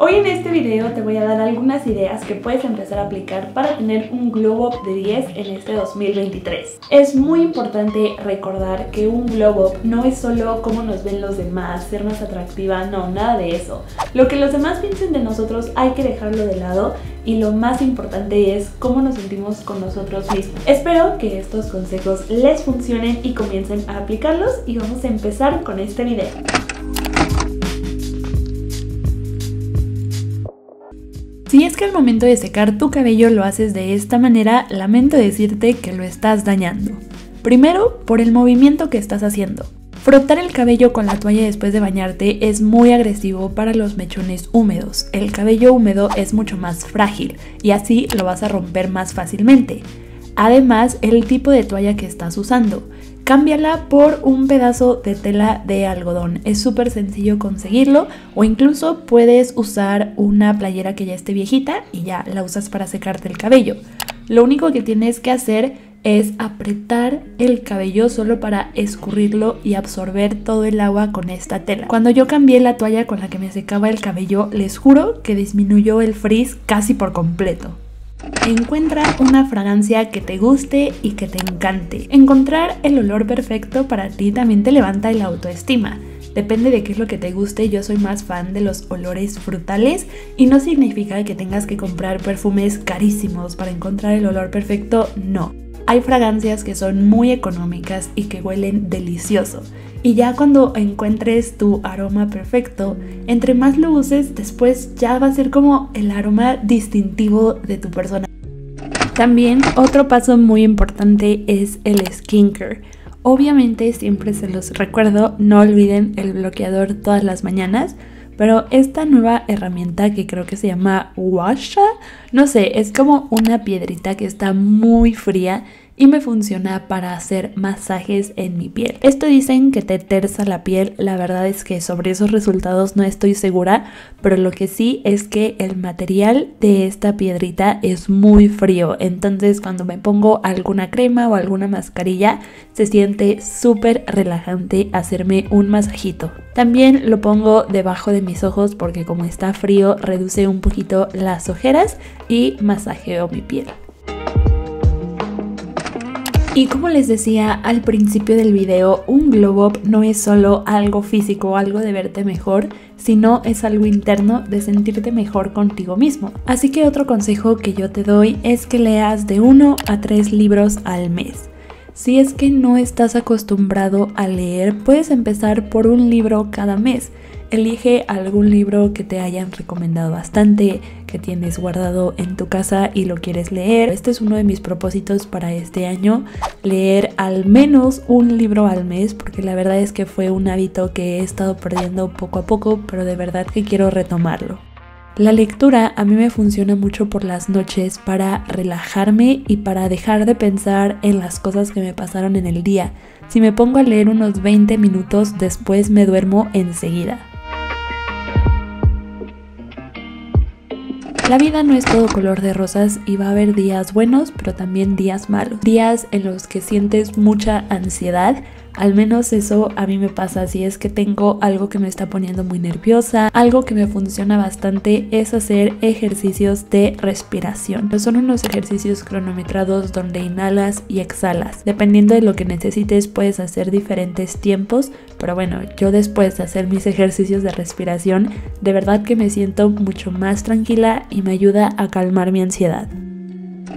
Hoy en este video te voy a dar algunas ideas que puedes empezar a aplicar para tener un glow up de 10 en este 2023. Es muy importante recordar que un glow up no es solo cómo nos ven los demás, ser más atractiva, no, nada de eso. Lo que los demás piensen de nosotros hay que dejarlo de lado y lo más importante es cómo nos sentimos con nosotros mismos. Espero que estos consejos les funcionen y comiencen a aplicarlos y vamos a empezar con este video. Si es que al momento de secar tu cabello lo haces de esta manera, lamento decirte que lo estás dañando. Primero, por el movimiento que estás haciendo. Frotar el cabello con la toalla después de bañarte es muy agresivo para los mechones húmedos. El cabello húmedo es mucho más frágil y así lo vas a romper más fácilmente. Además, el tipo de toalla que estás usando. Cámbiala por un pedazo de tela de algodón, es súper sencillo conseguirlo o incluso puedes usar una playera que ya esté viejita y ya la usas para secarte el cabello. Lo único que tienes que hacer es apretar el cabello solo para escurrirlo y absorber todo el agua con esta tela. Cuando yo cambié la toalla con la que me secaba el cabello, les juro que disminuyó el frizz casi por completo. Encuentra una fragancia que te guste y que te encante. Encontrar el olor perfecto para ti también te levanta la autoestima. Depende de qué es lo que te guste, yo soy más fan de los olores frutales y no significa que tengas que comprar perfumes carísimos para encontrar el olor perfecto, no. Hay fragancias que son muy económicas y que huelen delicioso. Y ya cuando encuentres tu aroma perfecto, entre más lo uses, después ya va a ser como el aroma distintivo de tu persona. También otro paso muy importante es el skincare. Obviamente siempre se los recuerdo, no olviden el bloqueador todas las mañanas, pero esta nueva herramienta que creo que se llama Washa, no sé, es como una piedrita que está muy fría y me funciona para hacer masajes en mi piel. Esto dicen que te tersa la piel, la verdad es que sobre esos resultados no estoy segura, pero lo que sí es que el material de esta piedrita es muy frío, entonces cuando me pongo alguna crema o alguna mascarilla se siente súper relajante hacerme un masajito. También lo pongo debajo de mis ojos porque como está frío reduce un poquito las ojeras y masajeo mi piel. Y como les decía al principio del video, un glow up no es solo algo físico, algo de verte mejor, sino es algo interno de sentirte mejor contigo mismo. Así que otro consejo que yo te doy es que leas de 1 a 3 libros al mes. Si es que no estás acostumbrado a leer, puedes empezar por un libro cada mes. Elige algún libro que te hayan recomendado bastante, que tienes guardado en tu casa y lo quieres leer. Este es uno de mis propósitos para este año, leer al menos un libro al mes, porque la verdad es que fue un hábito que he estado perdiendo poco a poco, pero de verdad que quiero retomarlo. La lectura a mí me funciona mucho por las noches para relajarme y para dejar de pensar en las cosas que me pasaron en el día. Si me pongo a leer unos 20 minutos, después me duermo enseguida. La vida no es todo color de rosas y va a haber días buenos, pero también días malos. Días en los que sientes mucha ansiedad, al menos eso a mí me pasa. Si es que tengo algo que me está poniendo muy nerviosa, algo que me funciona bastante es hacer ejercicios de respiración. Son unos ejercicios cronometrados donde inhalas y exhalas. Dependiendo de lo que necesites puedes hacer diferentes tiempos, pero bueno, yo después de hacer mis ejercicios de respiración, de verdad que me siento mucho más tranquila y me ayuda a calmar mi ansiedad.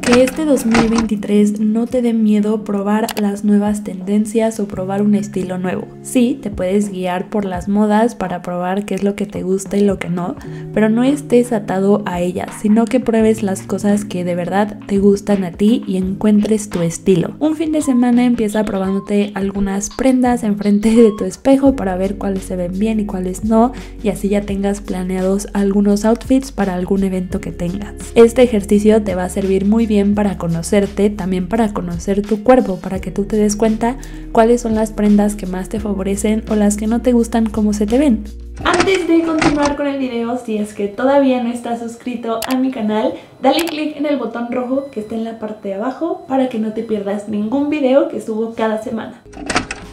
Que este 2023 no te dé miedo probar las nuevas tendencias o probar un estilo nuevo. Sí, te puedes guiar por las modas para probar qué es lo que te gusta y lo que no, pero no estés atado a ellas, sino que pruebes las cosas que de verdad te gustan a ti y encuentres tu estilo. Un fin de semana empieza probándote algunas prendas enfrente de tu espejo para ver cuáles se ven bien y cuáles no, y así ya tengas planeados algunos outfits para algún evento que tengas. Este ejercicio te va a servir muy bien para conocerte, también para conocer tu cuerpo, para que tú te des cuenta cuáles son las prendas que más te favorecen o las que no te gustan cómo se te ven. Antes de continuar con el video, si es que todavía no estás suscrito a mi canal, dale click en el botón rojo que está en la parte de abajo para que no te pierdas ningún video que subo cada semana.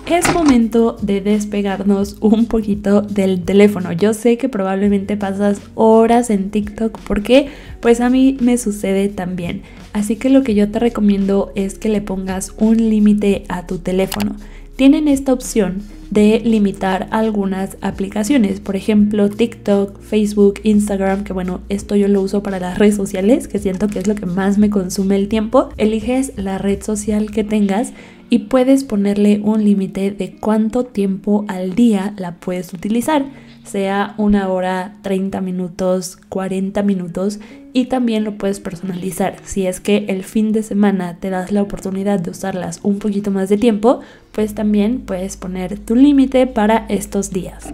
Es momento de despegarnos un poquito del teléfono. Yo sé que probablemente pasas horas en TikTok porque pues a mí me sucede también. Así que lo que yo te recomiendo es que le pongas un límite a tu teléfono. Tienen esta opción de limitar algunas aplicaciones, por ejemplo TikTok, Facebook, Instagram, que bueno, esto yo lo uso para las redes sociales, que siento que es lo que más me consume el tiempo. Eliges la red social que tengas y puedes ponerle un límite de cuánto tiempo al día la puedes utilizar, sea una hora, 30 minutos, 40 minutos, y también lo puedes personalizar. Si es que el fin de semana te das la oportunidad de usarlas un poquito más de tiempo, pues también puedes poner tu límite para estos días.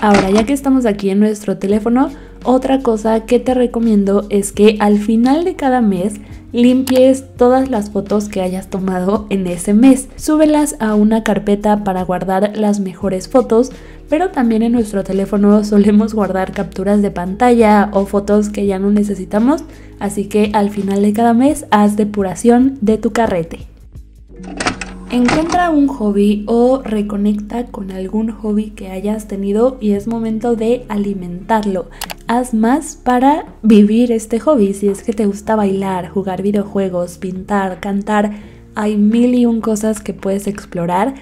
Ahora, ya que estamos aquí en nuestro teléfono, otra cosa que te recomiendo es que al final de cada mes limpies todas las fotos que hayas tomado en ese mes. Súbelas a una carpeta para guardar las mejores fotos, pero también en nuestro teléfono solemos guardar capturas de pantalla o fotos que ya no necesitamos, así que al final de cada mes haz depuración de tu carrete. Encuentra un hobby o reconecta con algún hobby que hayas tenido y es momento de alimentarlo. Haz más para vivir este hobby. Si es que te gusta bailar, jugar videojuegos, pintar, cantar, hay 1001 cosas que puedes explorar.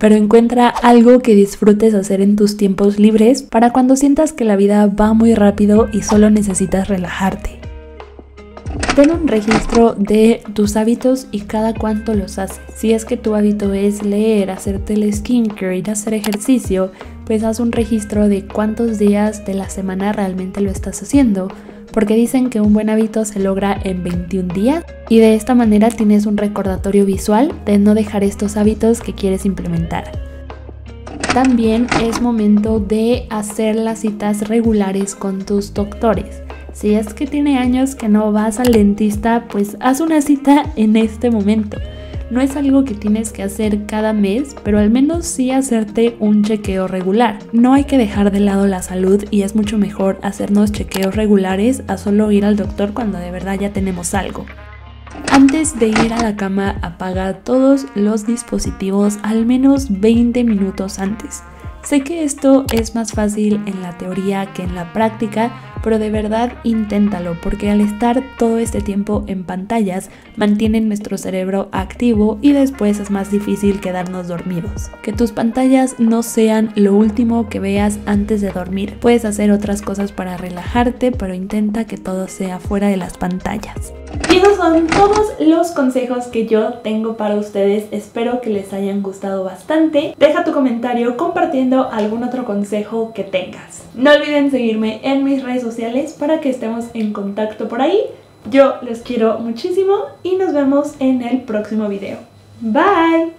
Pero encuentra algo que disfrutes hacer en tus tiempos libres para cuando sientas que la vida va muy rápido y solo necesitas relajarte. Ten un registro de tus hábitos y cada cuánto los haces. Si es que tu hábito es leer, hacerte el skincare, ir a hacer ejercicio, pues haz un registro de cuántos días de la semana realmente lo estás haciendo, porque dicen que un buen hábito se logra en 21 días y de esta manera tienes un recordatorio visual de no dejar estos hábitos que quieres implementar. También es momento de hacer las citas regulares con tus doctores. Si es que tiene años que no vas al dentista, pues haz una cita en este momento. No es algo que tienes que hacer cada mes, pero al menos sí hacerte un chequeo regular. No hay que dejar de lado la salud y es mucho mejor hacernos chequeos regulares a solo ir al doctor cuando de verdad ya tenemos algo. Antes de ir a la cama, apaga todos los dispositivos al menos 20 minutos antes. Sé que esto es más fácil en la teoría que en la práctica, pero de verdad inténtalo, porque al estar todo este tiempo en pantallas mantienen nuestro cerebro activo y después es más difícil quedarnos dormidos. Que tus pantallas no sean lo último que veas antes de dormir. Puedes hacer otras cosas para relajarte, pero intenta que todo sea fuera de las pantallas. Y esos son todos los consejos que yo tengo para ustedes. Espero que les hayan gustado bastante. Deja tu comentario compartiendo algún otro consejo que tengas. No olviden seguirme en mis redes sociales para que estemos en contacto por ahí. Yo los quiero muchísimo y nos vemos en el próximo video. Bye.